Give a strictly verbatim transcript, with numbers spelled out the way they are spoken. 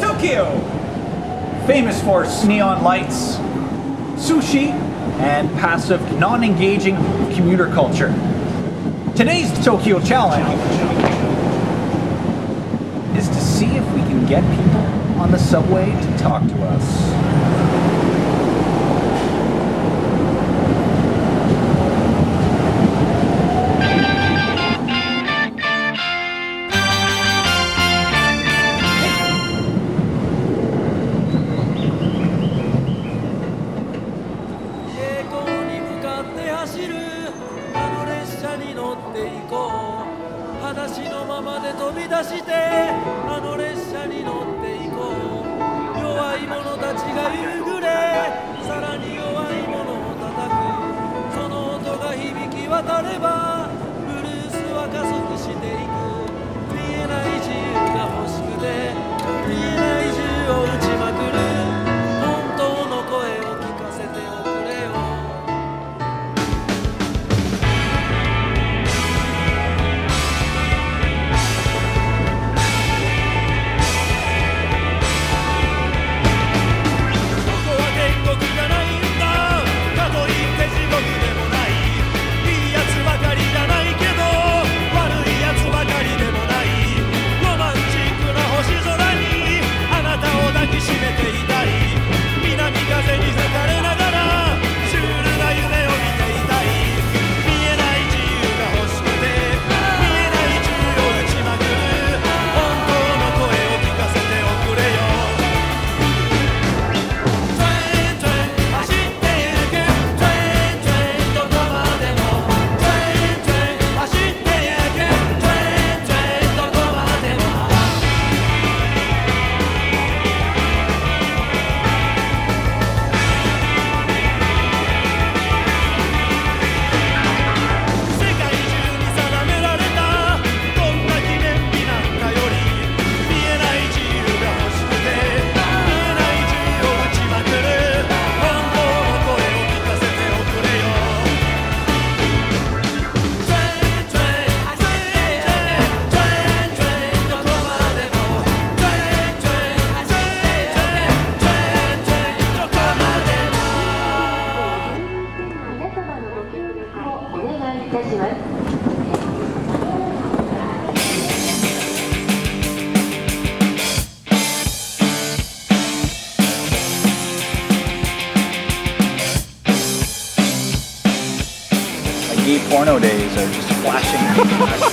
Tokyo! Famous for its neon lights, sushi, and passive, non-engaging commuter culture. Today's Tokyo Challenge is to see if we can get people on the subway to talk to us. Porno days are just flashing.